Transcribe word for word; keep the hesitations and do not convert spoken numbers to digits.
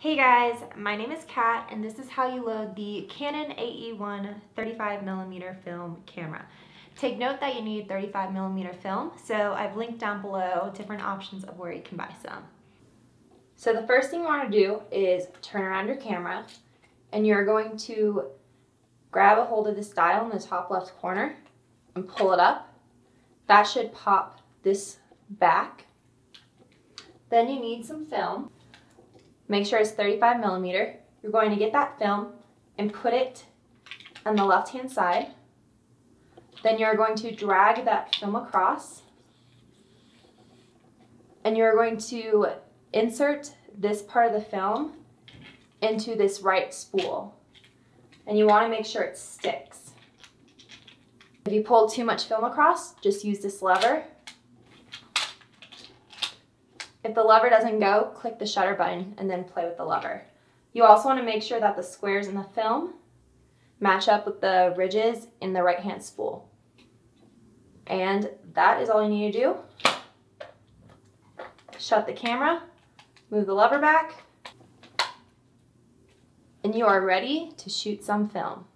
Hey guys, my name is Kat and this is how you load the Canon A E one thirty-five millimeter film camera. Take note that you need thirty-five millimeter film, so I've linked down below different options of where you can buy some. So the first thing you want to do is turn around your camera and you're going to grab a hold of this dial in the top left corner and pull it up. That should pop this back. Then you need some film. Make sure it's thirty-five millimeter. You're going to get that film and put it on the left-hand side. Then you're going to drag that film across and you're going to insert this part of the film into this right spool. And you want to make sure it sticks. If you pull too much film across, just use this lever. If the lever doesn't go, click the shutter button and then play with the lever. You also want to make sure that the squares in the film match up with the ridges in the right-hand spool. And that is all you need to do. Shut the camera, move the lever back, and you are ready to shoot some film.